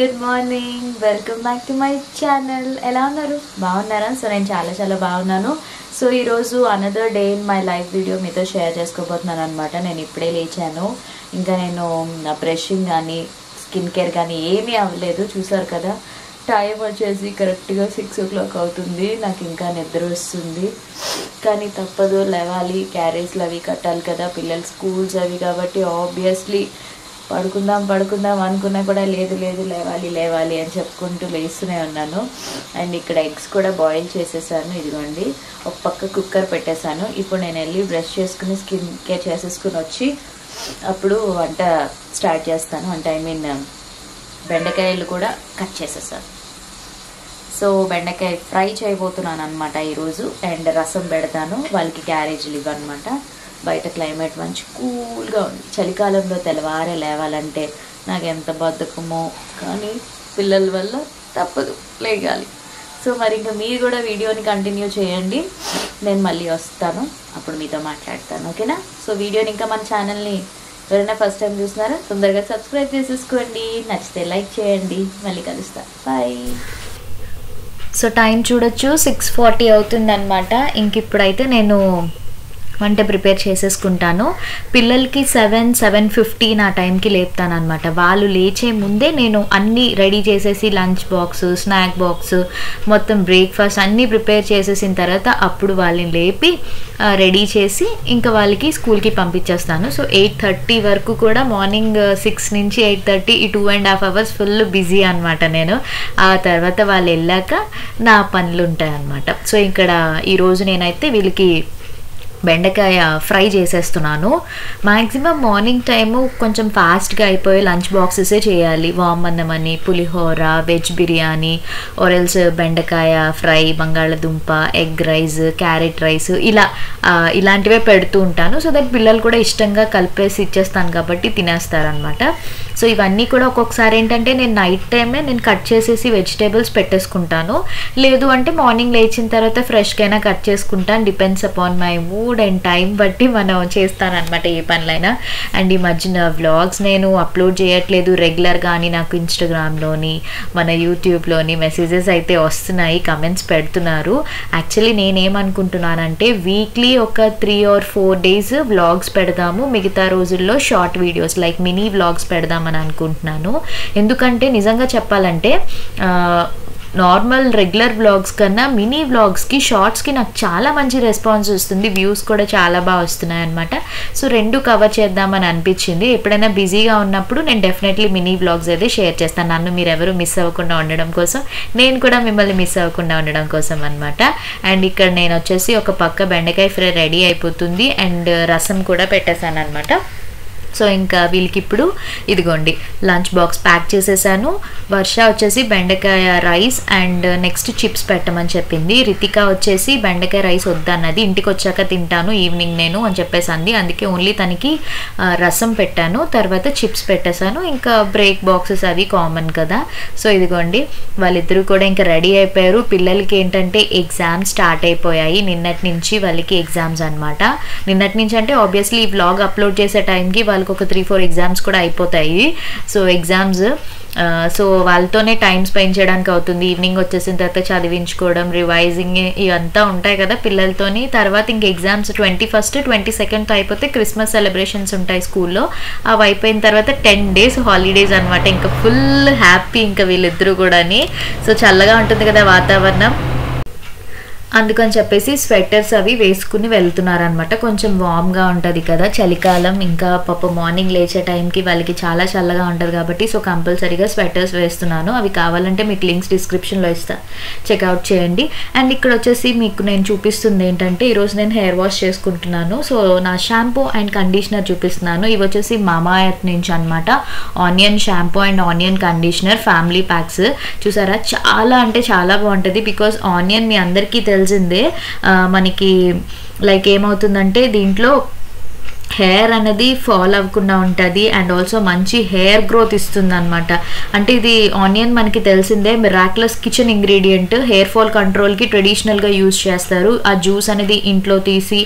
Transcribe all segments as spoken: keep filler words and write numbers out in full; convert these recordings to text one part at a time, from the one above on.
Good morning, welcome back to my channel. Ela unnaru Bao Naran. So nenu Chala Chala Bao Nano. So ee roju another day in my life video meeto share chesukobothunanu anamata. Nenu ippade lechanu, inga nenu na brushing gaani skin care gaani emi avaledu. Chusaru kada time vachesi correct ga six o'clock avutundi. Naaku inga nidra vastundi kaani tappadu, levali, carries lavi kattali kada, pillalu schools avi kabatti obviously పడుకుందాం పడుకుందాం అనుకున్నా కూడా లేదు లేదు లేవాలి లేవాలి అని చెప్పుకుంటూ లేస్తూనే ఉన్నాను. అండ్ ఇక్కడ ఎగ్స్ కూడా బాయిల్ చేసేసాను. ఇదిగోండి ఒక పక్క కుక్కర్ పెట్టేశాను. ఇప్పుడు నేను వెళ్ళి బ్రష్ చేసుకుని స్కిన్ కేర్ చేసేసుకుని వచ్చి అప్పుడు వంట స్టార్ట్ చేస్తాను. అంటే ఐ మీన్ బెండకాయలు కూడా కట్ చేసేసాను. సో బెండకాయ ఫ్రై చేయబోతున్నాను అనమాట ఈరోజు. అండ్ రసం పెడతాను, వాళ్ళకి క్యారేజీలు ఇవ్వనమాట. బయట క్లైమేట్ మంచి కూల్గా ఉంది. చలికాలంలో తెల్లవారే లేవాలంటే నాకు ఎంత బద్ధకమో, కానీ పిల్లల వల్ల తప్పదు లేగాలి. సో మరి ఇంకా మీరు కూడా వీడియోని కంటిన్యూ చేయండి. నేను మళ్ళీ వస్తాను, అప్పుడు మీతో మాట్లాడతాను, ఓకేనా? సో వీడియోని ఇంకా మన ఛానల్ని ఎవరైనా ఫస్ట్ టైం చూస్తున్నారా తొందరగా సబ్స్క్రైబ్ చేసేసుకోండి, నచ్చితే లైక్ చేయండి. మళ్ళీ కలుస్తాను, బాయ్. సో టైం చూడొచ్చు, సిక్స్ ఫార్టీ అవుతుంది అనమాట. ఇంక ఇప్పుడైతే నేను వంట ప్రిపేర్ చేసేసుకుంటాను. పిల్లలకి సెవెన్ సెవెన్ ఫిఫ్టీన్ ఆ టైంకి లేపుతాను అనమాట. వాళ్ళు లేచే ముందే నేను అన్నీ రెడీ చేసేసి లంచ్ బాక్స్, స్నాక్ బాక్స్, మొత్తం బ్రేక్ఫాస్ట్ అన్నీ ప్రిపేర్ చేసేసిన తర్వాత అప్పుడు వాళ్ళని లేపి రెడీ చేసి ఇంకా వాళ్ళకి స్కూల్కి పంపించేస్తాను. సో ఎయిట్ థర్టీ వరకు కూడా మార్నింగ్ సిక్స్ నుంచి ఎయిట్ థర్టీ ఈ two and half hours full busy అనమాట నేను. ఆ తర్వాత వాళ్ళు వెళ్ళాక నా పనులు ఉంటాయి అనమాట. సో ఇక్కడ ఈరోజు నేనైతే వీళ్ళకి బెండకాయ ఫ్రై చేసేస్తున్నాను. మ్యాక్సిమం మార్నింగ్ టైము కొంచెం ఫాస్ట్గా అయిపోయి లంచ్ బాక్సెసే చేయాలి. వామ్ అన్నమని, పులిహోర, వెజ్ బిర్యానీ, ఆరెల్స్ బెండకాయ ఫ్రై, బంగాళదుంప, ఎగ్ రైస్, క్యారెట్ రైస్, ఇలా ఇలాంటివే పెడుతూ ఉంటాను. సో దట్ పిల్లలు కూడా ఇష్టంగా కలిపేసి ఇచ్చేస్తాను కాబట్టి తినేస్తారనమాట. సో ఇవన్నీ కూడా ఒక్కొక్కసారి ఏంటంటే నేను నైట్ టైమే నేను కట్ చేసేసి వెజిటేబుల్స్ పెట్టేసుకుంటాను. లేదు అంటే మార్నింగ్ లేచిన తర్వాత ఫ్రెష్గా అయినా కట్ చేసుకుంటాను. Depends upon my mood and time బట్టి మనం చేస్తానన్నమాట ఏ పనులైనా. అండ్ ఈ మధ్యన వ్లాగ్స్ నేను అప్లోడ్ చేయట్లేదు రెగ్యులర్, కానీ నాకు ఇన్స్టాగ్రామ్లోని మన యూట్యూబ్లోని మెసేజెస్ అయితే వస్తున్నాయి, కమెంట్స్ పెడుతున్నారు. యాక్చువల్లీ నేనేమనుకుంటున్నానంటే వీక్లీ ఒక three or four days vlogs పెడదాము, మిగతా రోజుల్లో short videos like mini vlogs పెడదామని అనుకుంటున్నాను. ఎందుకంటే నిజంగా చెప్పాలంటే నార్మల్ రెగ్యులర్ వ్లాగ్స్ కన్నా మినీ వ్లాగ్స్కి, షార్ట్స్కి నాకు చాలా మంచి రెస్పాన్స్ వస్తుంది, వ్యూస్ కూడా చాలా బాగా వస్తున్నాయి అనమాట. సో రెండు కవర్ చేద్దామని అనిపించింది. ఎప్పుడైనా బిజీగా ఉన్నప్పుడు నేను డెఫినెట్లీ మినీ వ్లాగ్స్ అయితే షేర్ చేస్తాను. నన్ను మీరు ఎవరు మిస్ అవ్వకుండా ఉండడం కోసం, నేను కూడా మిమ్మల్ని మిస్ అవ్వకుండా ఉండడం కోసం అనమాట. అండ్ ఇక్కడ నేను వచ్చేసి ఒక పక్క బెండకాయ ఫ్రై రెడీ అయిపోతుంది అండ్ రసం కూడా పెట్టేశాను అనమాట. సో ఇంకా వీళ్ళకి ఇప్పుడు ఇదిగోండి లంచ్ బాక్స్ ప్యాక్ చేసేసాను. వర్ష వచ్చేసి బెండకాయ రైస్ అండ్ నెక్స్ట్ చిప్స్ పెట్టమని చెప్పింది. రితిక వచ్చేసి బెండకాయ రైస్ వద్దన్నది, ఇంటికి వచ్చాక తింటాను ఈవినింగ్ నేను అని చెప్పేసి అంది. అందుకే ఓన్లీ తనకి రసం పెట్టాను, తర్వాత చిప్స్ పెట్టేశాను. ఇంకా బ్రేక్ బాక్సెస్ అవి కామన్ కదా. సో ఇదిగోండి వాళ్ళిద్దరూ కూడా ఇంకా రెడీ అయిపోయారు. పిల్లలకి ఏంటంటే ఎగ్జామ్స్ స్టార్ట్ అయిపోయాయి, నిన్నటి నుంచి వాళ్ళకి ఎగ్జామ్స్ అనమాట. నిన్నటి నుంచి అంటే ఆబ్వియస్లీ ఈ బ్లాగ్ అప్లోడ్ చేసే టైంకి వాళ్ళకి ఒక త్రీ ఫోర్ ఎగ్జామ్స్ కూడా అయిపోతాయి. సో ఎగ్జామ్స్, సో వాళ్ళతోనే టైం స్పెండ్ చేయడానికి అవుతుంది. ఈవినింగ్ వచ్చేసిన తర్వాత చదివించుకోవడం, రివైజింగ్ ఇవంతా ఉంటాయి కదా పిల్లలతోని. తర్వాత ఇంక ఎగ్జామ్స్ ట్వంటీ ఫస్ట్ ట్వంటీ సెకండ్తో అయిపోతే క్రిస్మస్ సెలబ్రేషన్స్ ఉంటాయి స్కూల్లో. అవి అయిపోయిన తర్వాత టెన్ డేస్ హాలిడేస్ అనమాట. ఇంకా ఫుల్ హ్యాపీ ఇంకా వీళ్ళిద్దరూ కూడాని. సో చల్లగా ఉంటుంది కదా వాతావరణం, అందుకని చెప్పేసి స్వెటర్స్ అవి వేసుకుని వెళ్తున్నారనమాట. కొంచెం వామ్గా ఉంటుంది కదా చలికాలం. ఇంకా పాప మార్నింగ్ లేచే టైంకి వాళ్ళకి చాలా చల్లగా ఉంటుంది కాబట్టి సో కంపల్సరీగా స్వెటర్స్ వేస్తున్నాను. అవి కావాలంటే మీకు లింక్స్ డిస్క్రిప్షన్లో ఇస్తా, చెక్అవుట్ చేయండి. అండ్ ఇక్కడ వచ్చేసి మీకు నేను చూపిస్తుంది ఏంటంటే ఈరోజు నేను హెయిర్ వాష్ చేసుకుంటున్నాను. సో నా షాంపూ అండ్ కండిషనర్ చూపిస్తున్నాను. ఇవి వచ్చేసి మామాఎర్త్ నుంచి అనమాట. Onion shampoo and onion conditioner family packs చూసారా, చాలా అంటే చాలా బాగుంటుంది. బికాజ్ ఆనియన్ మీ అందరికీ తెలిసిందే మనకి లైక్ ఏమవుతుందంటే దీంట్లో hair anadi fall avukunda untadi and also manchi hair growth istundi anamata ante idi onion manaki telisinde miraculous kitchen ingredient hair fall control ki traditional ga use chestaru aa juice anadi intlo teesi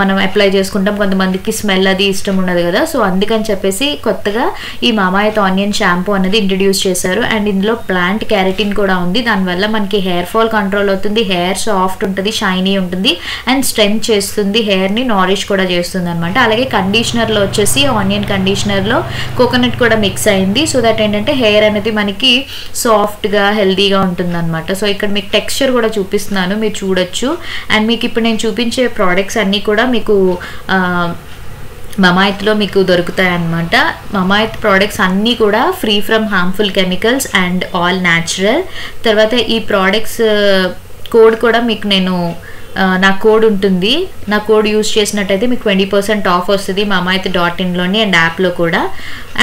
manam apply cheskuntam kontamandiki smell adi ishtam undadu kada so andukani cheppesi kottaga ee Mamaearth onion shampoo anadi introduce chesaru and indulo plant keratin kuda undi danivalla manaki hair fall control avutundi hair soft untadi shiny untadi and strength chestundi hair ni nourish kuda chestundi anamata అలాగే conditioner లో వచ్చేసి onion conditioner లో coconut కూడా mix అయ్యింది so that ఏంటంటే hair అనేది మనకి soft గా హెల్తీగా ఉంటుందన్నమాట సో ఇక్కడ మీకు టెక్స్చర్ కూడా చూపిస్తున్నాను మీరు చూడొచ్చు అండ్ మీకు ఇప్పుడు నేను చూపించే ప్రొడక్ట్స్ అన్నీ కూడా మీకు Mamaearth లో మీకు దొరుకుతాయి అన్నమాట Mamaearth ప్రోడక్ట్స్ అన్నీ కూడా free from harmful chemicals and all natural తర్వాత ఈ ప్రోడక్ట్స్ కోడ్ కూడా మీకు నేను నా కోడ్ ఉంటుంది నా కోడ్ యూస్ చేసినట్లయితే మీకు ట్వంటీ పర్సెంట్ ఆఫ్ వస్తుంది Mamaearth డాట్ ఇన్ లోని అండ్ యాప్లో కూడా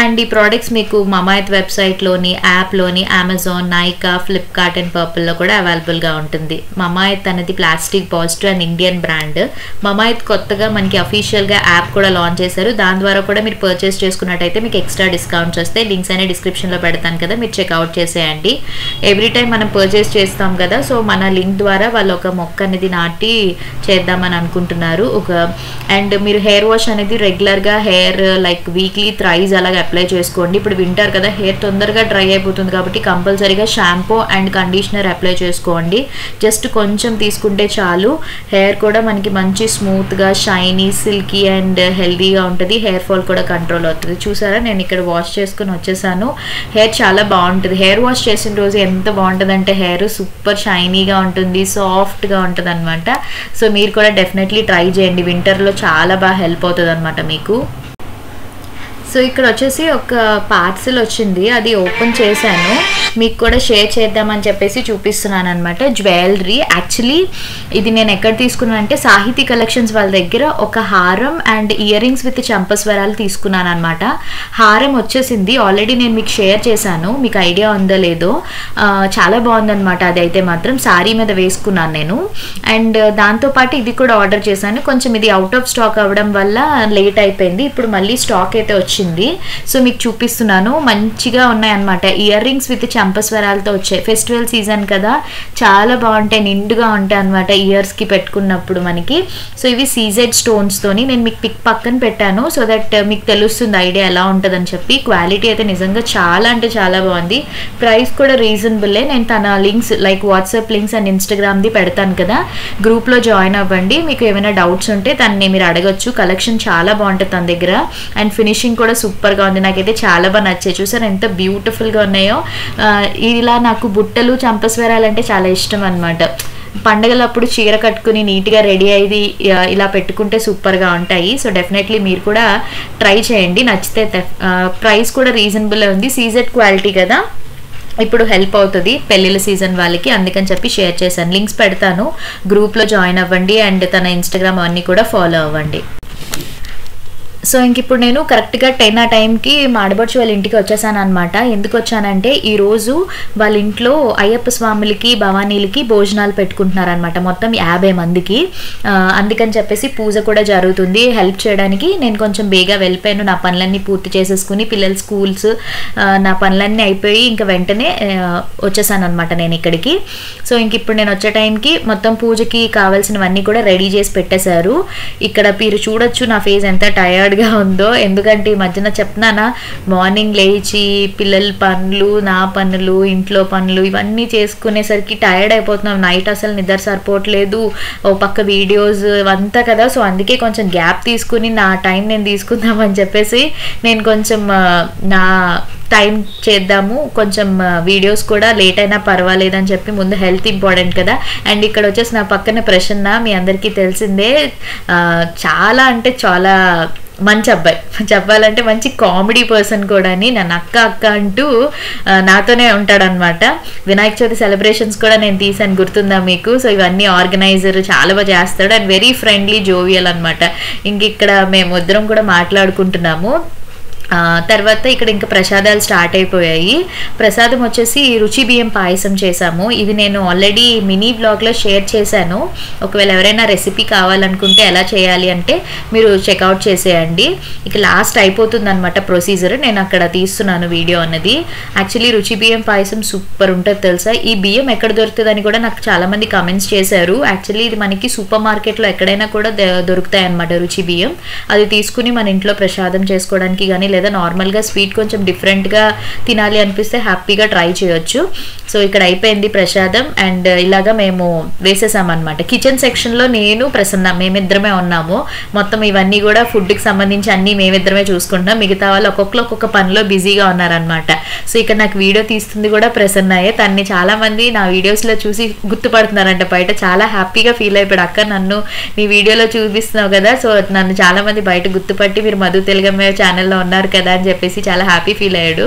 అండ్ ఈ ప్రోడక్ట్స్ మీకు Mamaearth వెబ్సైట్లోని యాప్లోని అమెజాన్ నైకా ఫ్లిప్కార్ట్ అండ్ పర్పుల్లో కూడా అవైలబుల్గా ఉంటుంది Mamaearth అనేది plastic positive and Indian brand Mamaearth కొత్తగా మనకి అఫీషియల్గా యాప్ కూడా లాంచ్ చేశారు దాని ద్వారా కూడా మీరు పర్చేస్ చేసుకున్నట్టయితే మీకు ఎక్స్ట్రా డిస్కౌంట్స్ వస్తాయి లింక్స్ అనేవి డిస్క్రిప్షన్లో పెడతాను కదా మీరు చెక్అవుట్ చేసేయండి ఎవ్రీ టైం మనం పర్చేస్ చేస్తాం కదా సో మన లింక్ ద్వారా వాళ్ళు ఒక మొక్క అనేది నాటి చేద్దామని అనుకుంటున్నారు ఒక అండ్ మీరు హెయిర్ వాష్ అనేది రెగ్యులర్ గా హెయిర్ లైక్ వీక్లీ థ్రైస్ అలాగే అప్లై చేసుకోండి ఇప్పుడు వింటర్ కదా హెయిర్ తొందరగా డ్రై అయిపోతుంది కాబట్టి కంపల్సరీగా షాంపూ అండ్ కండిషనర్ అప్లై చేసుకోండి జస్ట్ కొంచెం తీసుకుంటే చాలు హెయిర్ కూడా మనకి మంచి స్మూత్ గా షైనీ సిల్కీ అండ్ హెల్దీగా ఉంటుంది హెయిర్ ఫాల్ కూడా కంట్రోల్ అవుతుంది చూసారా నేను ఇక్కడ వాష్ చేసుకుని వచ్చేసాను హెయిర్ చాలా బాగుంటుంది హెయిర్ వాష్ చేసిన రోజు ఎంత బాగుంటుంది అంటే హెయిర్ సూపర్ షైనీగా ఉంటుంది సాఫ్ట్ గా ఉంటుంది అనమాట సో మీరు కూడా డెఫినెట్లీ ట్రై చేయండి వింటర్లో చాలా బాగా హెల్ప్ అవుతుంది అనమాట మీకు సో ఇక్కడ వచ్చేసి ఒక పార్సిల్ వచ్చింది అది ఓపెన్ చేశాను మీకు కూడా షేర్ చేద్దామని చెప్పేసి చూపిస్తున్నాను అనమాట జ్యువెలరీ యాక్చువల్లీ ఇది నేను ఎక్కడ తీసుకున్నాను అంటే సాహితీ కలెక్షన్స్ వాళ్ళ దగ్గర ఒక హారం అండ్ ఇయర్ రింగ్స్ విత్ చంపస్వరాలు తీసుకున్నాను అనమాట హారం వచ్చేసింది ఆల్రెడీ నేను మీకు షేర్ చేశాను మీకు ఐడియా ఉందో లేదో చాలా బాగుందనమాట అది అయితే మాత్రం శారీ మీద వేసుకున్నాను నేను అండ్ దాంతోపాటు ఇది కూడా ఆర్డర్ చేశాను కొంచెం ఇది అవుట్ ఆఫ్ స్టాక్ అవ్వడం వల్ల లేట్ అయిపోయింది ఇప్పుడు మళ్ళీ స్టాక్ అయితే వచ్చింది సో మీకు చూపిస్తున్నాను మంచిగా ఉన్నాయన్నమాట ఇయర్ రింగ్స్ విత్ చంపస్వరాలతో వచ్చాయి ఫెస్టివల్ సీజన్ కదా చాలా బాగుంటాయి నిండుగా ఉంటాయి అనమాట ఇయర్స్కి పెట్టుకున్నప్పుడు మనకి సో ఇవి సీజెడ్ స్టోన్స్తోని నేను మీకు పిక్ పక్కన పెట్టాను సో దట్ మీకు తెలుస్తుంది ఐడియా ఎలా ఉంటుందని చెప్పి క్వాలిటీ అయితే నిజంగా చాలా అంటే చాలా బాగుంది ప్రైస్ కూడా రీజనబుల్లే నేను తన links like WhatsApp links and ఇన్స్టాగ్రామ్ది పెడతాను కదా గ్రూప్లో జాయిన్ అవ్వండి మీకు ఏమైనా డౌట్స్ ఉంటే తనని మీరు అడగచ్చు కలెక్షన్ చాలా బాగుంటుంది తన దగ్గర అండ్ ఫినిషింగ్ కూడా సూపర్గా ఉంది నాకైతే చాలా బాగా నచ్చాయి చూసారు ఎంత బ్యూటిఫుల్గా ఉన్నాయో ఇలా నాకు బుట్టలు చంపస్వరాలంటే చాలా ఇష్టం అన్నమాట పండగలప్పుడు చీర కట్టుకుని నీట్గా రెడీ అయ్యి ఇలా పెట్టుకుంటే సూపర్గా ఉంటాయి సో డెఫినెట్లీ మీరు కూడా ట్రై చేయండి నచ్చితే ప్రైస్ కూడా రీజనబుల్ ఉంది సీజెడ్ క్వాలిటీ కదా ఇప్పుడు హెల్ప్ అవుతుంది పెళ్ళిళ్ళ సీజన్ వాళ్ళకి అందుకని చెప్పి షేర్ చేశాను లింక్స్ పెడతాను గ్రూప్లో జాయిన్ అవ్వండి అండ్ తన ఇన్స్టాగ్రామ్ అన్నీ కూడా ఫాలో అవ్వండి సో ఇంక ఇప్పుడు నేను కరెక్ట్గా టెన్ ఆ టైంకి మాడబడుచు వాళ్ళ ఇంటికి వచ్చేసాను అనమాట ఎందుకు వచ్చానంటే ఈరోజు వాళ్ళ ఇంట్లో అయ్యప్ప స్వాములకి భవానీలకి భోజనాలు పెట్టుకుంటున్నారనమాట మొత్తం యాభై మందికి అందుకని చెప్పేసి పూజ కూడా జరుగుతుంది హెల్ప్ చేయడానికి నేను కొంచెం బేగా వెళ్ళిపోయాను నా పనులన్నీ పూర్తి చేసేసుకుని పిల్లల స్కూల్స్ నా పనులన్నీ అయిపోయి ఇంకా వెంటనే వచ్చేసాను అనమాట నేను ఇక్కడికి సో ఇంక ఇప్పుడు నేను వచ్చే టైంకి మొత్తం పూజకి కావాల్సినవన్నీ కూడా రెడీ చేసి పెట్టేశారు ఇక్కడ మీరు చూడొచ్చు నా ఫేస్ ఎంత టయర్డ్ గా ఉందో ఎందుకంటే ఈ మధ్యన చెప్తున్నానా మార్నింగ్ లేచి పిల్లల పనులు నా పనులు ఇంట్లో పనులు ఇవన్నీ చేసుకునేసరికి టైర్డ్ అయిపోతున్నాం నైట్ అసలు నిద్ర సరిపోవట్లేదు ఓ పక్క వీడియోస్ అంతా కదా సో అందుకే కొంచెం గ్యాప్ తీసుకుని నా టైం నేను తీసుకుందామని చెప్పేసి నేను కొంచెం నా టైం చేద్దాము కొంచెం వీడియోస్ కూడా లేట్ అయినా పర్వాలేదని చెప్పి ముందు హెల్త్ ఇంపార్టెంట్ కదా అండ్ ఇక్కడ వచ్చేసి నా పక్కన ప్రసన్న మీ అందరికీ తెలిసిందే చాలా అంటే చాలా మంచి అబ్బాయి చెప్పాలంటే మంచి కామెడీ పర్సన్ కూడా నన్ను అక్క అక్క అంటూ నాతోనే ఉంటాడనమాట వినాయక చవితి సెలబ్రేషన్స్ కూడా నేను తీసాను గుర్తుందా మీకు సో ఇవన్నీ ఆర్గనైజర్ చాలా బాగా చేస్తాడు అండ్ వెరీ ఫ్రెండ్లీ జోవియల్ అనమాట ఇంక ఇక్కడ మేము ఇద్దరం కూడా మాట్లాడుకుంటున్నాము తర్వాత ఇక్కడ ఇంకా ప్రసాదాలు స్టార్ట్ అయిపోయాయి. ప్రసాదం వచ్చేసి రుచి బియ్యం పాయసం చేసాము. ఇవి నేను ఆల్రెడీ మినీ బ్లాగ్లో షేర్ చేశాను. ఒకవేళ ఎవరైనా రెసిపీ కావాలనుకుంటే ఎలా చేయాలి అంటే మీరు చెక్అవుట్ చేసేయండి. ఇక లాస్ట్ అయిపోతుంది అనమాట ప్రొసీజర్. నేను అక్కడ తీస్తున్నాను వీడియో అన్నది. యాక్చువల్లీ రుచి బియ్యం పాయసం సూపర్ ఉంటుంది తెలుసా. ఈ బియ్యం ఎక్కడ దొరుకుతుందని కూడా నాకు చాలామంది కామెంట్స్ చేశారు. యాక్చువల్లీ ఇది మనకి సూపర్ మార్కెట్లో ఎక్కడైనా కూడా దొరుకుతాయి అనమాట రుచి బియ్యం. అది తీసుకుని మన ఇంట్లో ప్రసాదం చేసుకోవడానికి కానీ లేదా నార్మల్గా స్వీట్ కొంచెం డిఫరెంట్గా తినాలి అనిపిస్తే హ్యాపీగా ట్రై చేయొచ్చు. సో ఇక్కడ అయిపోయింది ప్రసాదం అండ్ ఇలాగా మేము వేసేసామన్నమాట. కిచెన్ సెక్షన్లో నేను ప్రసన్న మేమిద్దరమే ఉన్నాము. మొత్తం ఇవన్నీ కూడా ఫుడ్కి సంబంధించి అన్నీ మేమిద్దరమే చూసుకుంటున్నాం. మిగతా వాళ్ళు ఒక్కొక్కరు ఒక్కొక్క పనిలో బిజీగా ఉన్నారనమాట. సో ఇక్కడ నాకు వీడియో తీస్తుంది కూడా ప్రసన్నయే. తన్ని చాలామంది నా వీడియోస్లో చూసి గుర్తుపడుతున్నారంట. బయట చాలా హ్యాపీగా ఫీల్ అయిపోయాడు, అక్క నన్ను నీ వీడియోలో చూపిస్తున్నావు కదా, సో నన్ను చాలామంది బయట గుర్తుపట్టి మీరు మధు తెలుగమ్మ ఛానల్లో ఉన్నారు కదా అని చెప్పేసి చాలా హ్యాపీ ఫీల్ అయ్యాడు.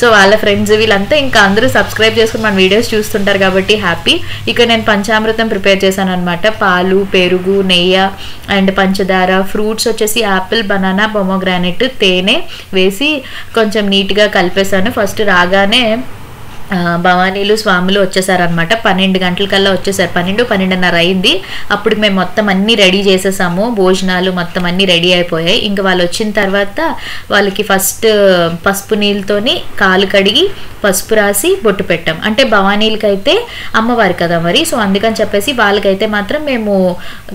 సో వాళ్ళ ఫ్రెండ్స్ వీళ్ళంతా ఇంకా అందరూ సబ్స్క్రైబ్ చేసుకుని మన వీడియోస్ చూస్తుంటారు కాబట్టి హ్యాపీ. ఇక్కడ నేను పంచామృతం ప్రిపేర్ చేశాను అనమాట. పాలు, పెరుగు, నెయ్యి అండ్ పంచదార, ఫ్రూట్స్ వచ్చేసి యాపిల్, బనానా, పొమోగ్రానెట్, తేనె వేసి కొంచెం నీట్గా కలిపేశాను. ఫస్ట్ రాగానే భవానీలు స్వాములు వచ్చేసారనమాట. పన్నెండు గంటలకల్లా వచ్చేసారు. పన్నెండు పన్నెండున్నర అయింది. అప్పుడు మేము మొత్తం అన్నీ రెడీ చేసేసాము. భోజనాలు మొత్తం అన్నీ రెడీ అయిపోయాయి. ఇంకా వాళ్ళు వచ్చిన తర్వాత వాళ్ళకి ఫస్ట్ పసుపు నీళ్ళతోని కాలు కడిగి పసుపు రాసి బొట్టు పెట్టాం. అంటే భవానీలకైతే అమ్మవారు కదా మరి, సో అందుకని చెప్పేసి వాళ్ళకైతే మాత్రం మేము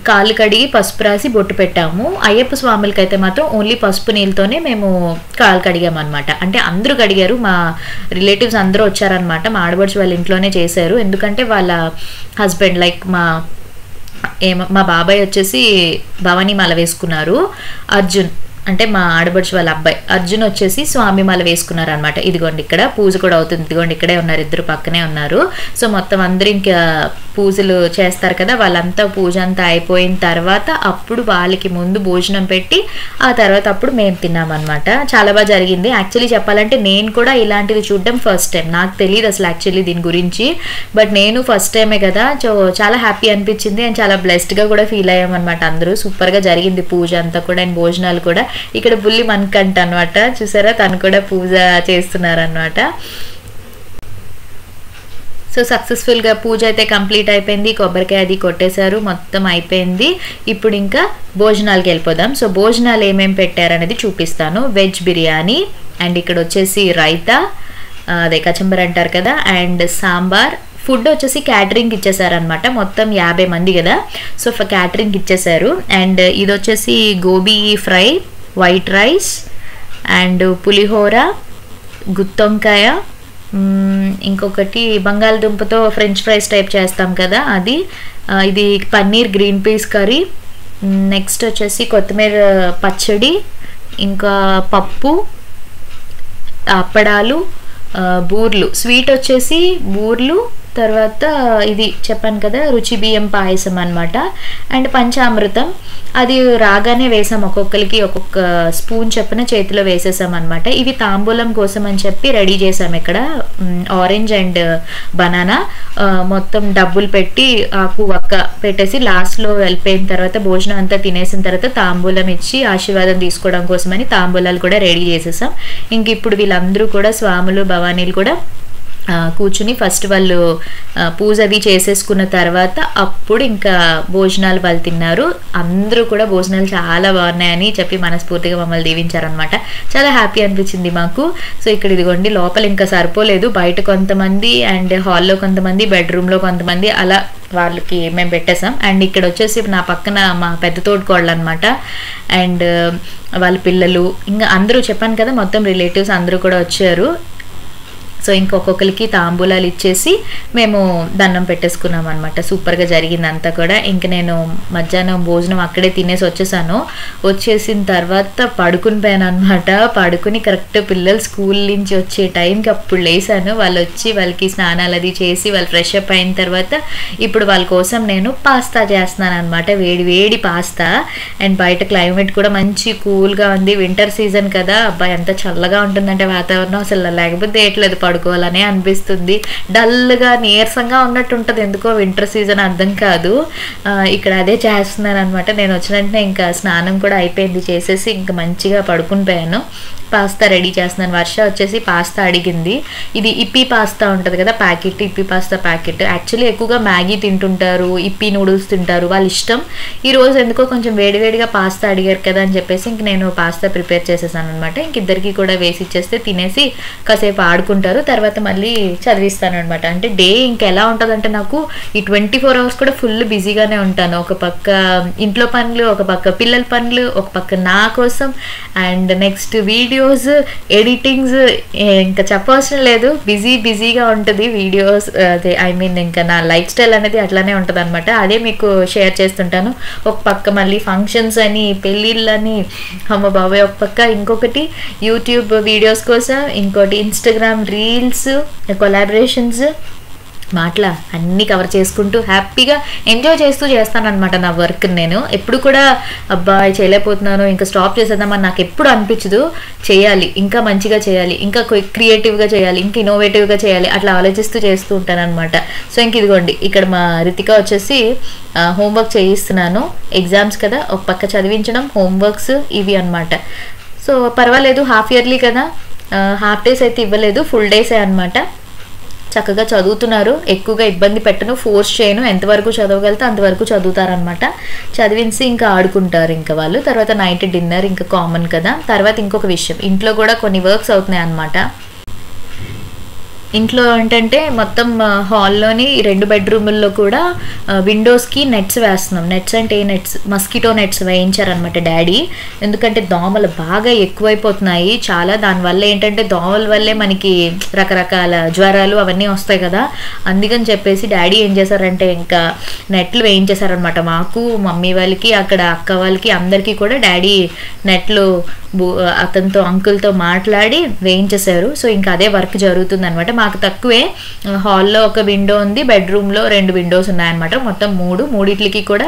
కాలు కడిగి పసుపు రాసి బొట్టు పెట్టాము. అయ్యప్ప స్వాములకైతే మాత్రం ఓన్లీ పసుపు నీళ్ళతోనే మేము కాలు కడిగామన్నమాట. అంటే అందరూ కడిగారు, మా రిలేటివ్స్ అందరూ వచ్చారు అనమాట. మా ఆడబడుచు వాళ్ళ ఇంట్లోనే చేశారు. ఎందుకంటే వాళ్ళ హస్బెండ్ లైక్ మా ఏమ మా బాబాయ్ వచ్చేసి భవానీ మాల వేసుకున్నారు. అర్జున్ అంటే మా ఆడబడుచు వాళ్ళ అబ్బాయి అర్జున్ వచ్చేసి స్వామి మాల వేసుకున్నారు అనమాట. ఇదిగోండి ఇక్కడ పూజ కూడా అవుతుంది. ఇదిగోండి ఇక్కడే ఉన్నారు, ఇద్దరు పక్కనే ఉన్నారు. సో మొత్తం అందరూ ఇంకా పూజలు చేస్తారు కదా, వాళ్ళంతా పూజ అంతా అయిపోయిన తర్వాత అప్పుడు వాళ్ళకి ముందు భోజనం పెట్టి ఆ తర్వాత అప్పుడు మేము తిన్నామన్నమాట. చాలా బాగా జరిగింది. యాక్చువల్లీ చెప్పాలంటే నేను కూడా ఇలాంటిది చూడడం ఫస్ట్ టైం. నాకు తెలియదు అసలు యాక్చువల్లీ దీని గురించి, బట్ నేను ఫస్ట్ టైమే కదా, సో చాలా హ్యాపీ అనిపించింది అండ్ చాలా బ్లెస్డ్గా కూడా ఫీల్ అయ్యామన్నమాట. అందరూ సూపర్గా జరిగింది పూజ అంతా కూడా అండ్ భోజనాలు కూడా. ఇక్కడ బుల్లి మనకంట అనమాట, చూసారా తను కూడా పూజ చేస్తున్నారనమాట. సో సక్సెస్ఫుల్గా పూజ అయితే కంప్లీట్ అయిపోయింది. కొబ్బరికాయ అది కొట్టేశారు, మొత్తం అయిపోయింది. ఇప్పుడు ఇంకా భోజనాలకి వెళ్ళిపోదాం. సో భోజనాలు ఏమేమి పెట్టారనేది చూపిస్తాను. వెజ్ బిర్యానీ అండ్ ఇక్కడ వచ్చేసి రైతా, అదే కచంబర్ అంటారు కదా, అండ్ సాంబార్. ఫుడ్ వచ్చేసి క్యాటరింగ్ ఇచ్చేసారనమాట. మొత్తం యాభై మంది కదా, సో క్యాటరింగ్ ఇచ్చేసారు. అండ్ ఇది వచ్చేసి gobi fry, white rice and పులిహోర, గుత్తొంకాయ, ఇంకొకటి బంగాళదుంపతో ఫ్రెంచ్ ఫ్రైస్ టైప్ చేస్తాం కదా అది, ఇది paneer green peas curry, next వచ్చేసి కొత్తిమీర పచ్చడి, ఇంకా పప్పు, అప్పడాలు, బూర్లు, స్వీట్ వచ్చేసి బూర్లు, తర్వాత ఇది చెప్పాను కదా రుచి బియ్యం పాయసం అనమాట. అండ్ పంచామృతం అది రాగానే వేసాం. ఒక్కొక్కరికి ఒక్కొక్క స్పూన్ చొప్పున చేతిలో వేసేసాం అనమాట. ఇవి తాంబూలం కోసం అని చెప్పి రెడీ చేసాం. ఇక్కడ ఆరెంజ్ అండ్ బనానా మొత్తం డబ్బులు పెట్టి ఆకు వక్క పెట్టేసి లాస్ట్లో వెళ్ళిపోయిన తర్వాత భోజనం అంతా తినేసిన తర్వాత తాంబూలం ఇచ్చి ఆశీర్వాదం తీసుకోవడం కోసం అని తాంబూలాలు కూడా రెడీ చేసేసాం. ఇంక ఇప్పుడు వీళ్ళందరూ కూడా స్వాములు భవానీలు కూడా కూర్చుని ఫస్ట్ వాళ్ళు పూజ అవి చేసేసుకున్న తర్వాత అప్పుడు ఇంకా భోజనాలు వాళ్ళు తిన్నారు. అందరూ కూడా భోజనాలు చాలా బాగున్నాయని చెప్పి మనస్ఫూర్తిగా మమ్మల్ని దీవించారనమాట. చాలా హ్యాపీ అనిపించింది మాకు. సో ఇక్కడ ఇదిగోండి లోపల ఇంకా సరిపోలేదు, బయట కొంతమంది అండ్ హాల్లో కొంతమంది, బెడ్రూమ్లో కొంతమంది, అలా వాళ్ళకి మేము పెట్టేసాం. అండ్ ఇక్కడ వచ్చేసి నా పక్కన మా పెద్ద తోటికోళ్ళు అనమాట అండ్ వాళ్ళ పిల్లలు, ఇంకా అందరూ చెప్పాను కదా మొత్తం రిలేటివ్స్ అందరూ కూడా వచ్చారు. సో ఇంకొకొకరికి తాంబూలాలు ఇచ్చేసి మేము దండం పెట్టేసుకున్నాం అనమాట. సూపర్గా జరిగింది అంతా కూడా. ఇంక నేను మధ్యాహ్నం భోజనం అక్కడే తినేసి వచ్చేసాను. వచ్చేసిన తర్వాత పడుకుని పోయాను అనమాట. పడుకుని కరెక్ట్ పిల్లలు స్కూల్ నుంచి వచ్చే టైంకి అప్పుడు లేసాను. వాళ్ళు వచ్చి వాళ్ళకి స్నానాలు అది చేసి వాళ్ళు ఫ్రెష్ అప్ అయిన తర్వాత ఇప్పుడు వాళ్ళ కోసం నేను పాస్తా చేస్తున్నాను అనమాట. వేడి వేడి పాస్తా. అండ్ బయట క్లైమేట్ కూడా మంచి కూల్గా ఉంది, వింటర్ సీజన్ కదా. అబ్బాయి ఎంత చల్లగా ఉంటుందంటే వాతావరణం అసలు లేకపోతే ఎట్లేదు. వాడుకోవాలనే అనిపిస్తుంది. డల్ గా నీరసంగా ఉన్నట్టు ఉంటది, ఎందుకో వింటర్ సీజన్ అర్థం కాదు. ఇక్కడ అదే చేస్తున్నాను అన్నమాట. నేను వచ్చిన వెంటనే ఇంకా స్నానం కూడా అయిపోయింది, చేసేసి ఇంకా మంచిగా పడుకుని పోయాను. పాస్తా రెడీ చేస్తున్నాను. వర్ష వచ్చేసి పాస్తా అడిగింది. ఇది ఇప్పి పాస్తా ఉంటుంది కదా packet, Yippee pasta packet. Actually ఎక్కువగా మ్యాగీ తింటుంటారు, ఇప్పి నూడిల్స్ తింటారు, వాళ్ళ ఇష్టం. ఈరోజు ఎందుకో కొంచెం వేడివేడిగా పాస్తా అడిగారు కదా అని చెప్పేసి ఇంక నేను పాస్తా ప్రిపేర్ చేసేసాను అనమాట. ఇంక ఇద్దరికి కూడా వేసి ఇచ్చేస్తే తినేసి కాసేపు ఆడుకుంటారు, తర్వాత మళ్ళీ చదివిస్తాను అనమాట. అంటే డే ఇంకెలా ఉంటుందంటే నాకు ఈ ట్వంటీ ఫోర్ అవర్స్ కూడా ఫుల్ బిజీగానే ఉంటాను. ఒక పక్క ఇంట్లో పనులు, ఒక పక్క పిల్లల పనులు, ఒక పక్క నా కోసం, and next video videos editings, ఇంకా చెప్పవలసిన లేదు, బిజీ బిజీగా ఉంటుంది వీడియోస్. అదే ఐ మీన్ ఇంకా నా లైఫ్ స్టైల్ అనేది అట్లానే ఉంటుంది అనమాట. అదే మీకు షేర్ చేస్తుంటాను. ఒక పక్క మళ్ళీ ఫంక్షన్స్ అని, పెళ్ళిళ్ళని, అమ్మ బాబాయ్ ఒక పక్క, ఇంకొకటి యూట్యూబ్ వీడియోస్ కోసం, ఇంకోటి ఇన్స్టాగ్రామ్ రీల్స్, కొలాబరేషన్స్, మాట్లా అన్నీ కవర్ చేసుకుంటూ హ్యాపీగా ఎంజాయ్ చేస్తూ చేస్తానన్నమాట నా వర్క్. నేను ఎప్పుడు కూడా అబ్బాయి చేయలేకపోతున్నాను ఇంకా స్టాప్ చేసేద్దామని నాకు ఎప్పుడు అనిపించదు. చేయాలి, ఇంకా మంచిగా చేయాలి, ఇంకా క్రియేటివ్గా చేయాలి, ఇంకా ఇన్నోవేటివ్గా చేయాలి, అట్లా ఆలోచిస్తూ చేస్తూ ఉంటాను అనమాట. సో ఇంక ఇదిగోండి ఇక్కడ మా రితిక వచ్చేసి హోంవర్క్ చేయిస్తున్నాను. ఎగ్జామ్స్ కదా, ఒక పక్క చదివించడం, హోంవర్క్స్ ఇవి అనమాట. సో పర్వాలేదు, హాఫ్ ఇయర్లీ కదా, హాఫ్ డేస్ అయితే ఇవ్వలేదు, ఫుల్ డేసే అనమాట. చక్కగా చదువుతున్నారు, ఎక్కువగా ఇబ్బంది పెట్టను, ఫోర్స్ చేయను, ఎంతవరకు చదవగలితే అంతవరకు చదువుతారనమాట. చదివించి ఇంకా ఆడుకుంటారు ఇంకా వాళ్ళు. తర్వాత నైట్ డిన్నర్ ఇంకా కామన్ కదా. తర్వాత ఇంకొక విషయం, ఇంట్లో కూడా కొన్ని వర్క్స్ అవుతున్నాయి అనమాట. ఇంట్లో ఏంటంటే మొత్తం హాల్లోని రెండు బెడ్రూముల్లో కూడా విండోస్కి నెట్స్ వేస్తున్నాం. నెట్స్ అంటే ఏ నెట్స్, మస్కిటో నెట్స్ వేయించారనమాట డాడీ. ఎందుకంటే దోమలు బాగా ఎక్కువైపోతున్నాయి చాలా. దానివల్ల ఏంటంటే దోమల వల్లే మనకి రకరకాల జ్వరాలు అవన్నీ వస్తాయి కదా. అందుకని చెప్పేసి డాడీ ఏం చేశారంటే ఇంకా నెట్లు వేయించేశారనమాట. మాకు, మమ్మీ వాళ్ళకి, అక్కడ అక్క వాళ్ళకి, అందరికీ కూడా డాడీ నెట్లు అతనితో అంకుల్తో మాట్లాడి వేయించేశారు. సో ఇంకా అదే వర్క్ జరుగుతుంది అనమాట. మాకు తక్కువే, హాల్లో ఒక విండో ఉంది, బెడ్రూమ్లో రెండు విండోస్ ఉన్నాయన్నమాట. మొత్తం మూడు మూడిట్లకి కూడా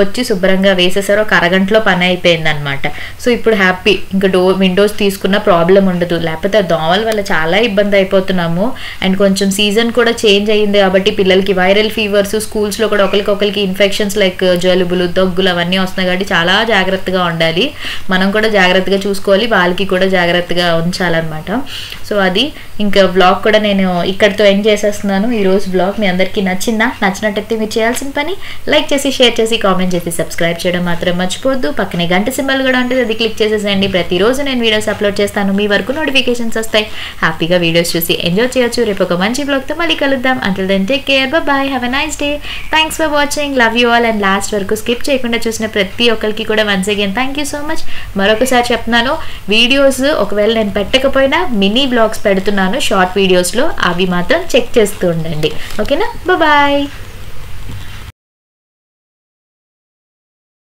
వచ్చి శుభ్రంగా వేసేసారు. ఒక అరగంటలో పని అయిపోయింది అనమాట. సో ఇప్పుడు హ్యాపీ, ఇంకా డో విండోస్ తీసుకున్న ప్రాబ్లం ఉండదు. లేకపోతే దోమల వల్ల చాలా ఇబ్బంది అయిపోతున్నాము. అండ్ కొంచెం సీజన్ కూడా చేంజ్ అయ్యింది కాబట్టి పిల్లలకి వైరల్ ఫీవర్స్, స్కూల్స్లో కూడా ఒకరికొకరికి ఇన్ఫెక్షన్స్ లైక్ జలుబులు, దగ్గులు అవన్నీ వస్తున్నాయి కాబట్టి చాలా జాగ్రత్తగా ఉండాలి. మనం కూడా జాగ్రత్తగా చూసుకోవాలి, వాళ్ళకి కూడా జాగ్రత్తగా ఉంచాలన్నమాట. సో అది ఇంకా బ్లాగ్ కూడా నేను ఇక్కడితో ఎండ్ చేసేస్తున్నాను. ఈరోజు బ్లాగ్ మీ అందరికీ నచ్చిందా? నచ్చినట్టయితే మీరు చేయాల్సిన పని లైక్ చేసి, షేర్ చేసి, కామెంట్ చేసి, సబ్స్క్రైబ్ చేయడం మాత్రం మర్చిపోద్దు. పక్కనే గంట సింబల్ కూడా ఉంటుంది, అది క్లిక్ చేసేసేయండి. ప్రతిరోజు నేను వీడియోస్ అప్లోడ్ చేస్తాను, మీ వరకు నోటిఫికేషన్స్ వస్తాయి. హ్యాపీగా వీడియోస్ చూసి ఎంజాయ్ చేయొచ్చు. రేపు ఒక మంచి బ్లాగ్తో మళ్ళీ కలుద్దాం. Until then take care, bye bye, have a nice day, thanks for watching, love you all. And last వరకు స్కిప్ చేయకుండా చూసిన ప్రతి ఒక్కరికి కూడా once again thank you so much. మరొకసారి చెప్తున్నాను, వీడియోస్ ఒకవేళ నేను పెట్టకపోయినా మినీ బ్లాగ్స్ పెడుతున్నాను షార్ట్ వీడియోస్లో, అవి మాత్రం చెక్ చేస్తూ ఉండండి. ఓకేనా, బాయ్.